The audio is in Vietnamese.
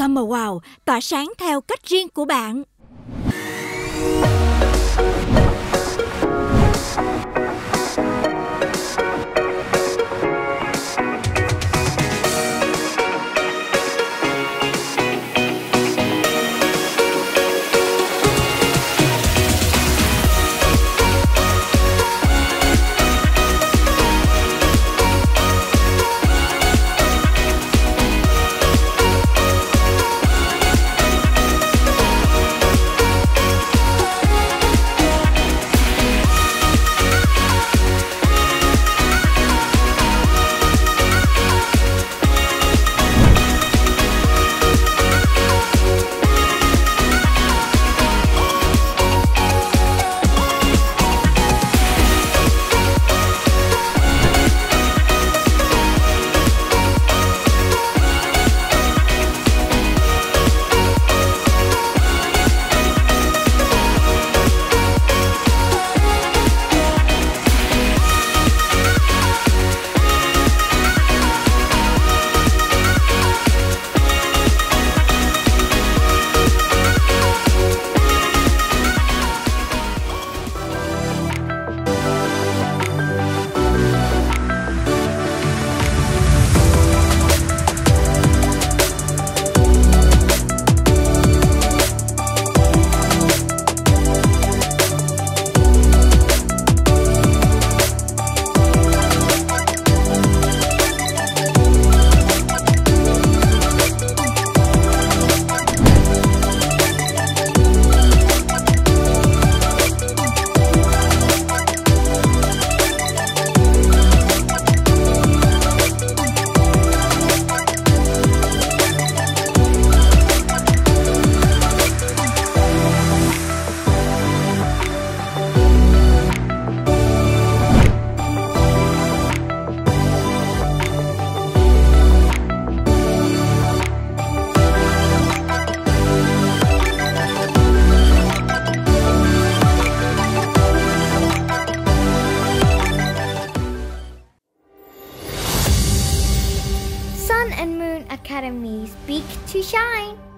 Summer Wow tỏa sáng theo cách riêng của bạn. Sun&Moon Academy, speak to shine.